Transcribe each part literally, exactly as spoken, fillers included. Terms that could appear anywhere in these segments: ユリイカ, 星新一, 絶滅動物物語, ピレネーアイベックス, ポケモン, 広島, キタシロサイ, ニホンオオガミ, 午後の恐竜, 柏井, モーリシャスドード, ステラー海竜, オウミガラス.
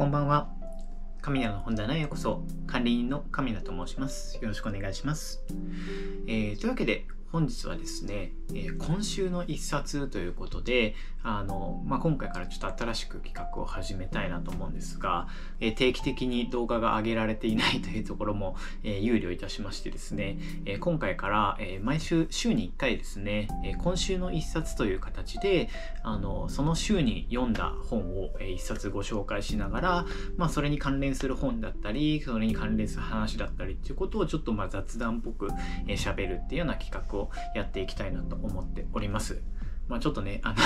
こんばんは。神奈の本棚へようこそ。管理人の神奈と申します。よろしくお願いします。えー、というわけで本日はですね、えー、今週の一冊ということで、あの、まあ、今回からちょっと新しく企画を始めたいなと思うんですが、えー、定期的に動画が上げられていないというところも、えー、憂慮いたしましてですね、えー、今回から、えー、毎週週にいっかいですね、えー、今週の一冊という形で、あの、その週に読んだ本を、えー、一冊ご紹介しながら、まあ、それに関連する本だったり、それに関連する話だったりっていうことをちょっとまあ雑談っぽく喋るっていうような企画をやっていきたいなと思っております。まあ、ちょっとね、あの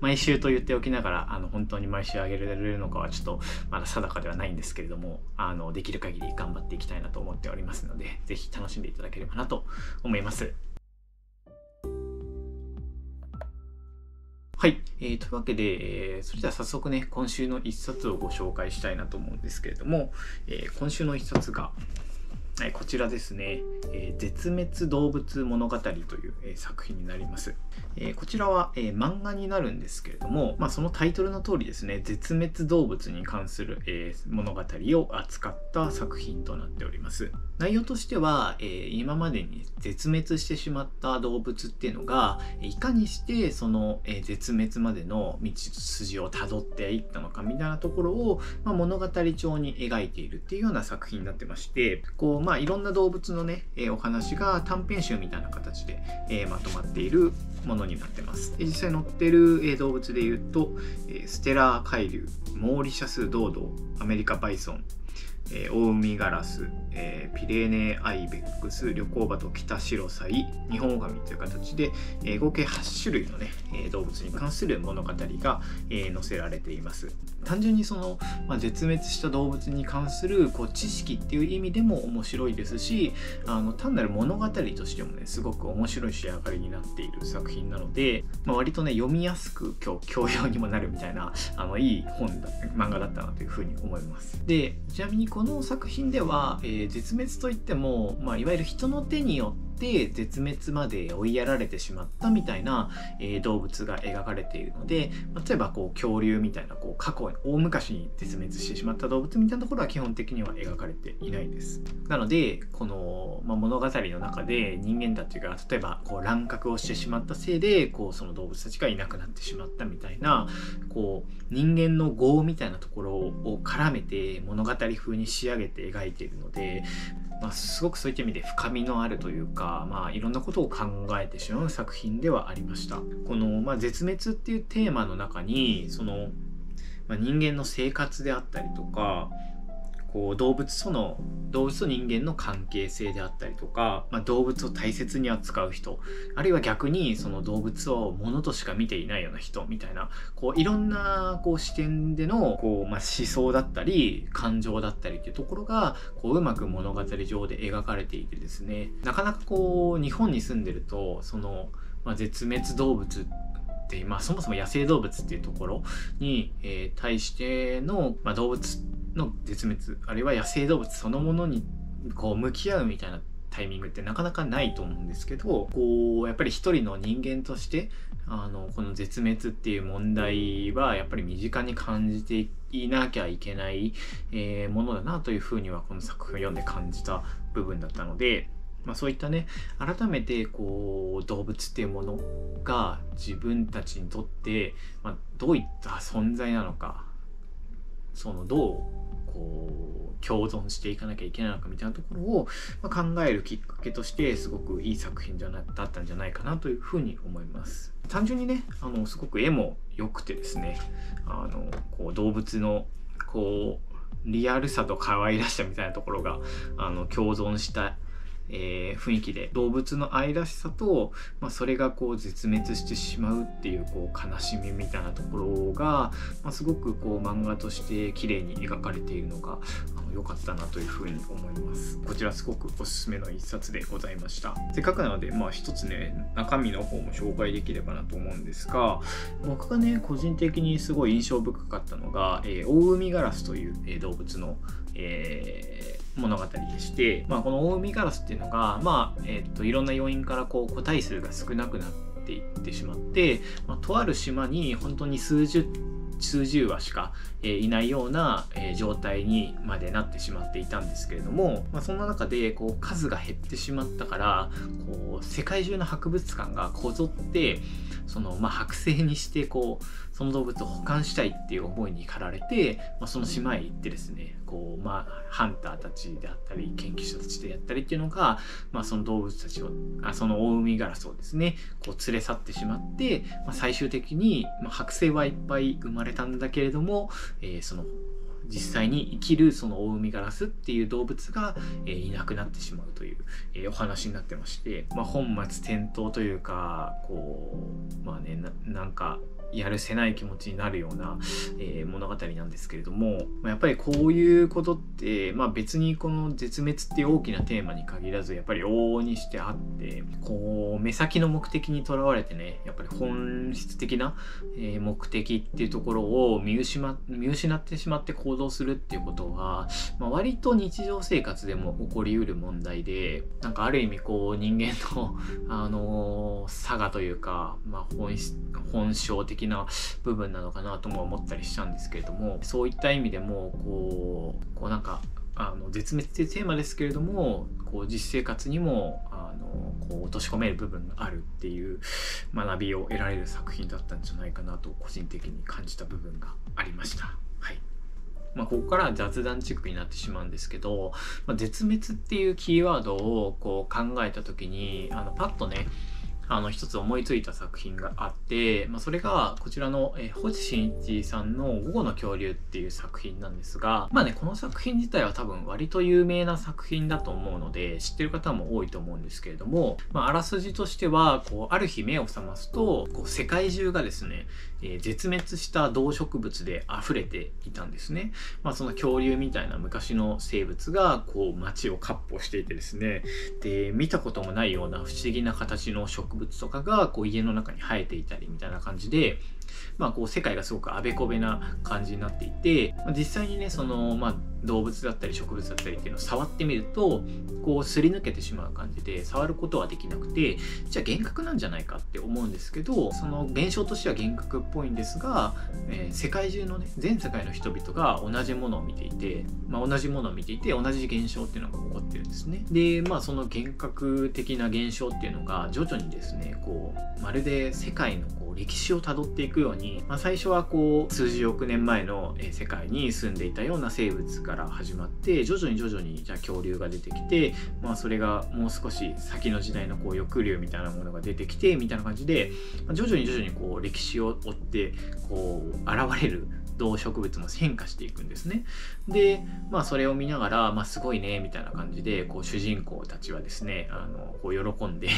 毎週と言っておきながら、あの本当に毎週あげられるのかはちょっとまだ定かではないんですけれども、あのできる限り頑張っていきたいなと思っておりますので、ぜひ楽しんでいただければなと思います。はい、えー、というわけで、えー、それでは早速ね、今週の一冊をご紹介したいなと思うんですけれども、えー、今週の一冊がはい、こちらですね、えー、絶滅動物物語という、えー、作品になります。えー、こちらは、えー、漫画になるんですけれども、まあ、そのタイトルの通りですね、絶滅動物に関する、えー、物語を扱った作品となっております。内容としては、えー、今までに絶滅してしまった動物っていうのがいかにしてその、えー、絶滅までの道筋をたどっていったのかみたいなところを、まあ、物語調に描いているっていうような作品になってまして、こうまあ、いろんな動物のね、えー、お話が短編集みたいな形で、えー、まとまっているものになってます。で、実際載ってる、えー、動物でいうと、えー、ステラー海竜、モーリシャスドード、アメリカバイソン、えー、オウミガラス、えー、ピレネーアイベックス、旅行バト、キタシロサイ、ニホンオオガミという形で、えー、合計はちしゅるいのね、えー、動物に関する物語が、えー、載せられています。単純にその、まあ、絶滅した動物に関するこう知識っていう意味でも面白いですし、あの単なる物語としてもね、すごく面白い仕上がりになっている作品なので、まあ、割とね読みやすく今日教養にもなるみたいな、あのいい本だ漫画だったなというふうに思います。で、ちなみにこの作品では、えー、絶滅といっても、まあ、いわゆる人の手によってで絶滅まで追いやられてしまったみたいな、えー、動物が描かれているので、例えばこう恐竜みたいなこう過去大昔に絶滅してしまった動物みたいなところは基本的には描かれていないです。なのでこの、まあ、物語の中で人間たちが例えばこう乱獲をしてしまったせいでこうその動物たちがいなくなってしまったみたいな、こう人間の業みたいなところを絡めて物語風に仕上げて描いているので、まあ、すごくそういった意味で深みのあるというか、まあ、いろんなことを考えてしまう作品ではありました。この、まあ、絶滅っていうテーマの中にその、まあ、人間の生活であったりとか、こう動物との動物と人間の関係性であったりとか、まあ、動物を大切に扱う人、あるいは逆にその動物をものとしか見ていないような人みたいな、こういろんなこう視点でのこう、まあ、思想だったり感情だったりっていうところがこううまく物語上で描かれていてですね、なかなかこう日本に住んでるとその、まあ、絶滅動物って、まあ、そもそも野生動物っていうところに、えー、対しての、まあ、動物の絶滅、あるいは野生動物そのものにこう向き合うみたいなタイミングってなかなかないと思うんですけど、こうやっぱり一人の人間としてあのこの絶滅っていう問題はやっぱり身近に感じていなきゃいけない、えー、ものだなというふうにはこの作品を読んで感じた部分だったので。まあ、そういったね、改めてこう動物っていうものが自分たちにとって、まあ、どういった存在なのか、そのどうこう共存していかなきゃいけないのかみたいなところを、まあ、考えるきっかけとしてすごくいい作品だったんじゃないかなというふうに思います。単純にね、あのすごく絵も良くてですね、あのこう動物のこうリアルさと可愛らしさみたいなところがあの共存したえー、雰囲気で、動物の愛らしさと、まあ、それがこう絶滅してしまうっていうこう悲しみみたいなところが、まあ、すごくこう漫画として綺麗に描かれているのが良かったなというふうに思います。こちらすごくおすすめの一冊でございました。せっかくなので、まあ、一つね中身の方も紹介できればなと思うんですが、僕がね個人的にすごい印象深かったのが、えー、オウミガラスという、えー、動物の、えー物語でして、まあ、このオウミガラスっていうのが、まあえー、といろんな要因からこう個体数が少なくなっていってしまって、まあ、とある島に本当に数十数十羽しかいないような状態にまでなってしまっていたんですけれども、まあ、そんな中でこう数が減ってしまったから、こう世界中の博物館がこぞってその、まあ、剥製にしてこうその動物を保管したいっていう思いに駆られて、まあ、その島へ行ってですね、こう、まあ、ハンターたちであったり研究者たちであったりっていうのが、まあ、その動物たちをあそのオオウミガラスをですねこう連れ去ってしまって、まあ、最終的に、まあ、剥製はいっぱい生まれたんだけれども、えー、その実際に生きるそのオオウミガラスっていう動物が、えー、いなくなってしまうという、えー、お話になってまして、まあ、本末転倒というか、こうまあね な, なんかやるせない気持ちになるような、えー、物語なんですけれども、まあ、やっぱりこういうことって、まあ、別にこの絶滅っていう大きなテーマに限らずやっぱり往々にしてあって、こう目先の目的にとらわれてね、やっぱり本質的な目的っていうところを見失、見失ってしまって行動するっていうことは、まあ、割と日常生活でも起こりうる問題で、なんかある意味こう人間のあの差がというか、まあ、本、本性的な部分なのかなとも思ったりしたんですけれども、そういった意味でもこう、こうなんかあの絶滅っていうテーマですけれども、こう実生活にもあのこう落とし込める部分があるっていう学びを得られる作品だったんじゃないかなと個人的に感じた部分がありました。はい。まあ、ここからは雑談チックになってしまうんですけど、まあ、絶滅っていうキーワードをこう考えた時にあのパッとねあの一つ思いついた作品があって、まあ、それがこちらの、えー、星新一さんの「午後の恐竜」っていう作品なんですが、まあねこの作品自体は多分割と有名な作品だと思うので知ってる方も多いと思うんですけれども、まあ、あらすじとしてはこうある日目を覚ますとこう世界中がですね、えー、絶滅した動植物で溢れていたんですね。まあ、その恐竜みたいな昔の生物がこう街を闊歩していてですね、で見たこともないような不思議な形の植物物とかがこう家の中に生えていたりみたいな感じで、まあ、こう世界がすごくあべこべな感じになっていて、実際にねその、まあ、動物だったり植物だったりっていうのを触ってみるとこうすり抜けてしまう感じで触ることはできなくて、じゃあ幻覚なんじゃないかって思うんですけど、その現象としては幻覚っぽいんですが、えー、世界中のね全世界の人々が同じものを見ていて、まあ、同じものを見ていて同じ現象っていうのが起こってるんですね。でまあその幻覚的な現象っていうのが徐々にですねこうまるで世界のこう歴史をたどっていくように、まあ、最初はこう数十億年前の世界に住んでいたような生物から始まって、徐々に徐々にじゃあ恐竜が出てきて、まあ、それがもう少し先の時代のこう翼竜みたいなものが出てきてみたいな感じで、まあ、徐々に徐々にこう歴史を追ってこう現れる動植物も変化していくんですね。で、まあ、それを見ながら、まあ、すごいねみたいな感じでこう主人公たちはですねあのこう喜んで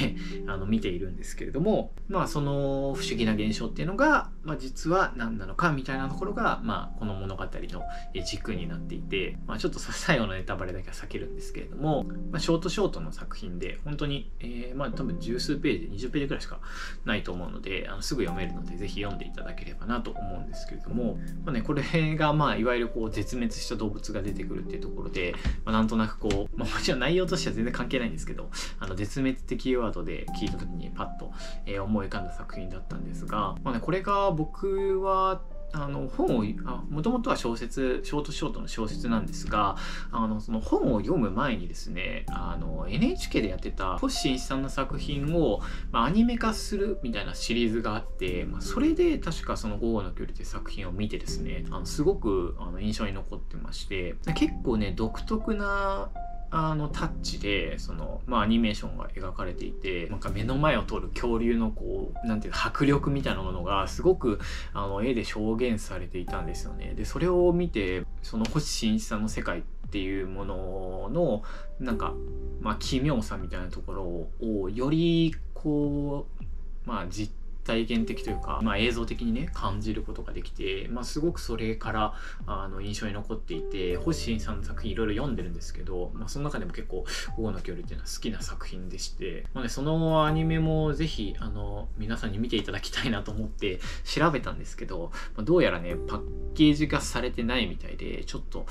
あの見ているんですけれども、まあ、その不思議な現象っていうのが、まあ、実は何なのかみたいなところが、まあ、この物語の軸になっていて、まあ、ちょっと最後のネタバレだけは避けるんですけれども、まあ、ショートショートの作品で本当に、えー、まあ多分十数ページにじゅうページくらいしかないと思うのであのすぐ読めるので是非読んでいただければなと思うんですけれども。まあね、これがまあいわゆるこう絶滅した動物が出てくるっていうところで、まあ、なんとなくこう、まあ、もちろん内容としては全然関係ないんですけど、あの絶滅ってキーワードで聞いた時にパッと、えー、思い浮かんだ作品だったんですが、まあね、これが僕はあの本をもともとは小説ショートショートの小説なんですが、あのその本を読む前にですねあの エヌエイチケー でやってた星新一さんの作品を、まあ、アニメ化するみたいなシリーズがあって、まあ、それで確かその「午後の恐竜」って作品を見てですねあのすごくあの印象に残ってまして、結構ね独特なあのタッチでその、まあ、アニメーションが描かれていて、なんか目の前を通る恐竜のこうなんていうか迫力みたいなものがすごくあの絵で表現されていたんですよね。でそれを見てその星新一さんの世界っていうもののなんか、まあ、奇妙さみたいなところをよりこう、まあ、実体験的というか、まあ、映像的にね感じることができて、まあ、すごくそれからあの印象に残っていて、星新一さんの作品いろいろ読んでるんですけど、まあ、その中でも結構「午後の恐竜」っていうのは好きな作品でして、まあね、そのアニメもぜひあの皆さんに見ていただきたいなと思って調べたんですけど、まあ、どうやらねパッケージ化されてないみたいで、ちょっと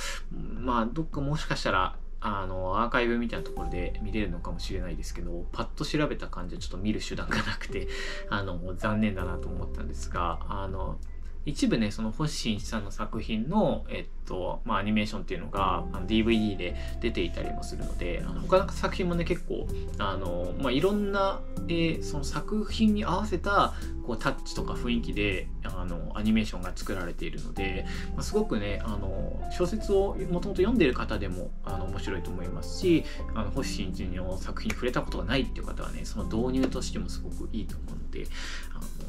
まあどっかもしかしたらあのアーカイブみたいなところで見れるのかもしれないですけど、パッと調べた感じはちょっと見る手段がなくてあの残念だなと思ったんですが、あの一部ね、その星新一さんの作品の、えっとまあ、アニメーションっていうのがあの ディーブイディー で出ていたりもするので、あの他の作品もね結構あの、まあ、いろんな、えー、その作品に合わせたこうタッチとか雰囲気であのアニメーションが作られているので、まあ、すごくねあの小説をもともと読んでいる方でもあの面白いと思いますし、あの星新一の作品に触れたことがないっていう方はね、その導入としてもすごくいいと思うので、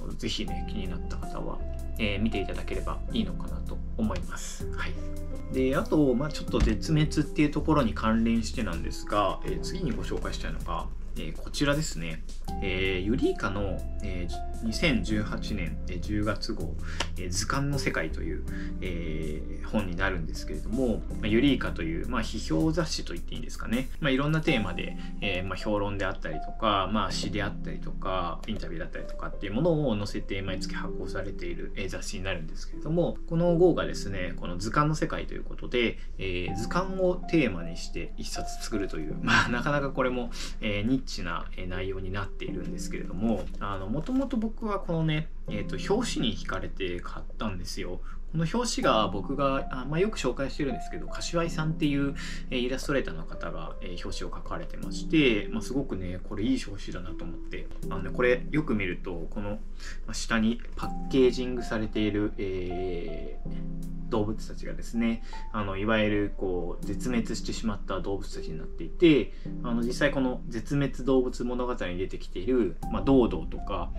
あのぜひね気になった方は、えー見ていただければいいのかなと思います。はい、であと、まあ、ちょっと絶滅っていうところに関連してなんですが、えー、次にご紹介したいのが、えー、こちらですね、えー、ユリイカの、えー、にせんじゅうはちねんじゅうがつ号、えー、図鑑の世界という、えー、本になるんですけれども、まあ、ユリイカという、まあ、批評雑誌と言っていいんですかね、まあ、いろんなテーマで、えーまあ、評論であったりとか、まあ、詩であったりとかインタビューだったりとかっていうものを載せて毎月発行されている、えー、雑誌になるんですけれども、この号がですね、この図鑑の世界ということで、えー、図鑑をテーマにして一冊作るという、まあ、なかなかこれも、えー、ニッチな内容になっているんですけれども、あのもともと僕はこのね、えーと、表紙に惹かれて買ったんですよ。この表紙が僕があ、まあ、よく紹介してるんですけど、柏井さんっていう、えー、イラストレーターの方が、えー、表紙を描かれてまして、まあ、すごくねこれいい表紙だなと思って、あの、ね、これよく見るとこの下にパッケージングされている、えー、動物たちがですね、あのいわゆるこう絶滅してしまった動物たちになっていて、あの実際この絶滅動物物語に出てきている、まあ、ドードーとか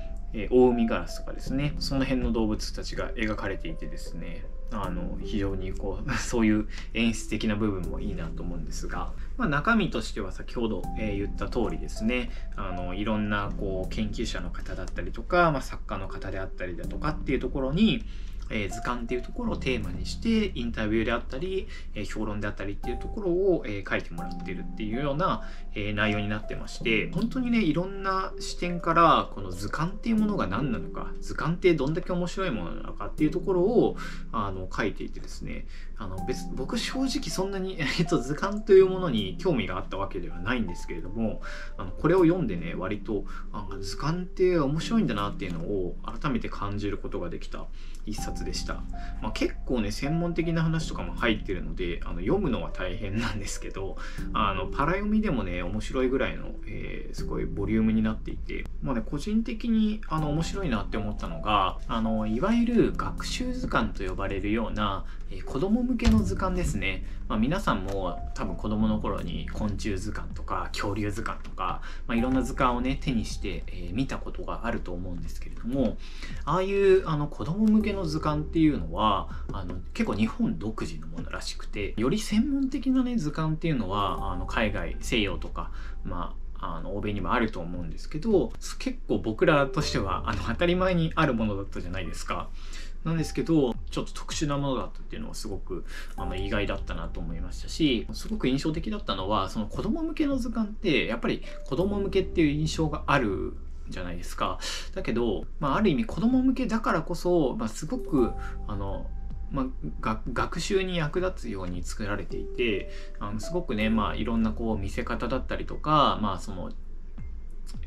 オオウミガラスとかですね、その辺の動物たちが描かれていてですね、あの非常にこうそういう演出的な部分もいいなと思うんですが、まあ、中身としては先ほど、えー、言った通りですね、あのいろんなこう研究者の方だったりとか、まあ、作家の方であったりだとかっていうところに、えー、図鑑っていうところをテーマにしてインタビューであったり、えー、評論であったりっていうところを、えー、書いてもらってるっていうような、えー、内容になってまして、本当にねいろんな視点からこの図鑑っていうものが何なのか、図鑑ってどんだけ面白いものなのかっていうところをあの書いていてですね、あの別僕正直そんなに、えー、と図鑑というものに興味があったわけではないんですけれども、あのこれを読んでね割とあ図鑑って面白いんだなっていうのを改めて感じることができた一冊でした。まあ、結構ね専門的な話とかも入ってるので、あの読むのは大変なんですけど、あのパラ読みでもね面白いぐらいの、えー、すごいボリュームになっていて、まあね、個人的にあの面白いなって思ったのが、あのいわゆる学習図鑑と呼ばれるような、えー、子ども向けの図鑑ですね。まあ、皆さんも多分子どもの頃に昆虫図鑑とか恐竜図鑑とか、まあ、いろんな図鑑をね手にして、えー、見たことがあると思うんですけれども、ああいうあの子ども向けの図鑑っていうのはあの結構日本独自のものらしくて、より専門的な、ね、図鑑っていうのはあの海外西洋とか、まああの欧米にもあると思うんですけど、結構僕らとしてはあの当たり前にあるものだったじゃないですか。なんですけどちょっと特殊なものだったっていうのはすごくあの意外だったなと思いましたし、すごく印象的だったのはその子ども向けの図鑑ってやっぱり子ども向けっていう印象があるじゃないですか。だけど、まあ、ある意味子ども向けだからこそ、まあ、すごくあの、まあ、学習に役立つように作られていて、あのすごくね、まあ、いろんなこう見せ方だったりとか、まあその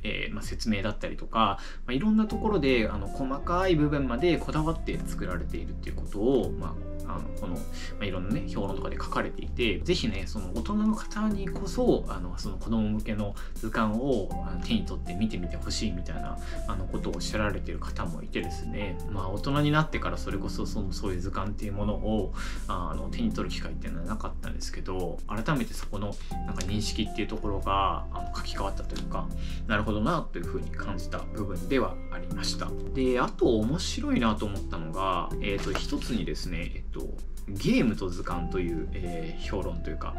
えーまあ、説明だったりとか、まあ、いろんなところであの細かい部分までこだわって作られているっていうことを、まあ、あのこの、まあ、いろんなね評論とかで書かれていて、是非ねその大人の方にこそあのその子ども向けの図鑑を手に取って見てみてほしいみたいなあのことをおっしゃられている方もいてですね、まあ、大人になってからそれこそ、そのそういう図鑑っていうものをあの手に取る機会っていうのはなかったんですけど、改めてそこのなんか認識っていうところがあの書き換わったというか、なるほどなというふうに感じた部分ではありました。で、あと面白いなと思ったのが、えーと、一つにですね、えっと、ゲームと図鑑という、えー、評論というか、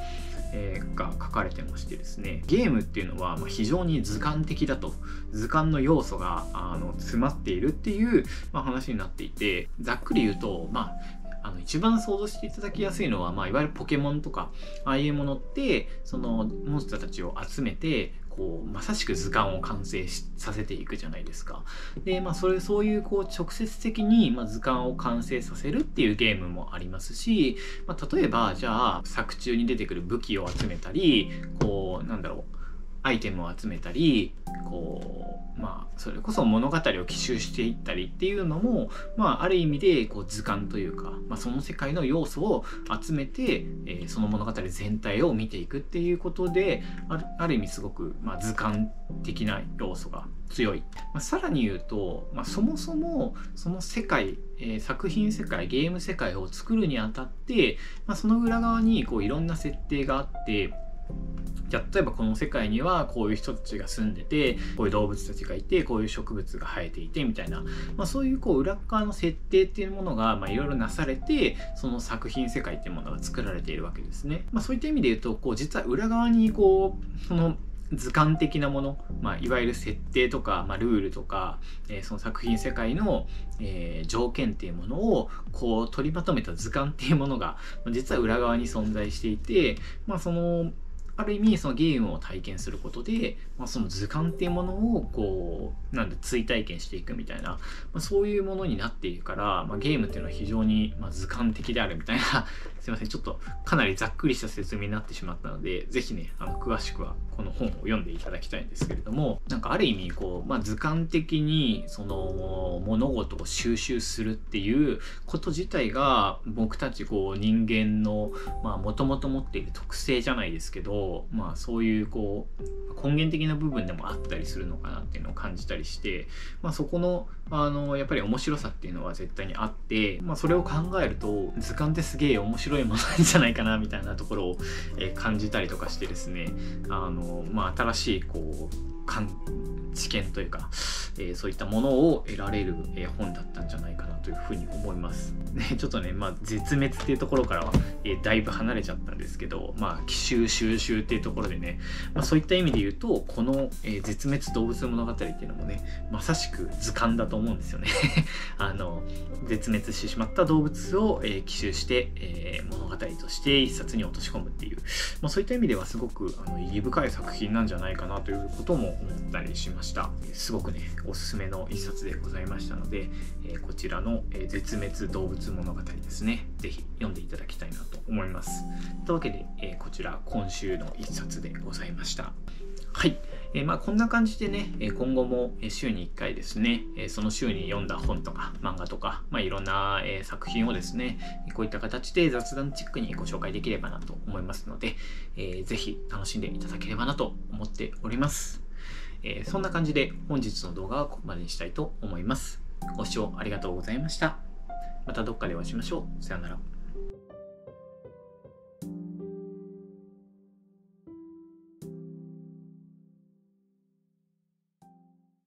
えー、が書かれてましてですね、ゲームっていうのは、まあ、非常に図鑑的だと、図鑑の要素があの詰まっているっていう、まあ、話になっていて、ざっくり言うと、まああの一番想像していただきやすいのは、まあ、いわゆるポケモンとかああいうものって、そのモンスターたちを集めてこうまさしく図鑑を完成させていくじゃないですか。で、まあ、それそういう、こう直接的に、まあ、図鑑を完成させるっていうゲームもありますし、まあ、例えばじゃあ作中に出てくる武器を集めたり、こうなんだろうアイテムを集めたり、こうまあそれこそ物語を奇襲していったりっていうのも、まあ、ある意味でこう図鑑というか、まあ、その世界の要素を集めて、えー、その物語全体を見ていくっていうことで、ある、ある意味すごく、まあ、図鑑的な要素が強い。まあ、さらに言うと、まあ、そもそもその世界、えー、作品世界、ゲーム世界を作るにあたって、まあ、その裏側にこういろんな設定があって。じゃあ例えばこの世界にはこういう人たちが住んでて、こういう動物たちがいて、こういう植物が生えていてみたいな、まあ、そういうこう裏側の設定っていうものがいろいろなされて、その作品世界っていうものが作られているわけですね。まあ、そういった意味で言うと、こう実は裏側にこうその図鑑的なもの、まあ、いわゆる設定とか、まあ、ルールとか、えー、その作品世界の、えー、条件っていうものをこう取りまとめた図鑑っていうものが実は裏側に存在していて、まあ、そのある意味そのゲームを体験することで、まあ、その図鑑っていうものをこうなんで追体験していくみたいな、まあ、そういうものになっているから、まあ、ゲームっていうのは非常にまあ図鑑的であるみたいなすいません、ちょっとかなりざっくりした説明になってしまったので、是非ね、あの詳しくはこの本を読んでいただきたいんですけれども、なんかある意味こう、まあ、図鑑的にその物事を収集するっていうこと自体が僕たちこう人間のもともと持っている特性じゃないですけど、まあ、そういうこう根源的な部分でもあったりするのかなっていうのを感じたりして、まあ、そこの、あのやっぱり面白さっていうのは絶対にあって、まあ、それを考えると図鑑ってすげえ面白いものなんじゃないかなみたいなところを感じたりとかしてですね、あの、まあ、新しいこう感知見というか、えー、そういったものを得られる本だったんじゃないかなというふうに思います。ね、ちょっとね、まあ、絶滅っていうところからは、えー、だいぶ離れちゃったんですけど、まあ、奇襲収集っていうところでね、まあ、そういった意味で言うとこの、えー、絶滅動物物語っていうのもね、まさしく図鑑だと思うんですよね。あの絶滅してしまった動物を、えー、奇襲して、えー、物語として一冊に落とし込むっていう、まあ、そういった意味ではすごくあの意義深い作品なんじゃないかなということも思ったりしました。すごくねおすすめの一冊でございましたので、えー、こちらの、えー、絶滅動物物語ですね、ぜひ読んでいただきたいなと思います。というわけで、えー、こちら今週の一冊でございました。はい、えー、まあこんな感じでね、今後も週にいっかいですね、その週に読んだ本とか漫画とか、まあ、いろんな作品をですね、こういった形で雑談チックにご紹介できればなと思いますので、えー、ぜひ楽しんでいただければなと思っております。えー、そんな感じで本日の動画はここまでにしたいと思います。ご視聴ありがとうございました。またどっかでお会いしましょう。さようなら。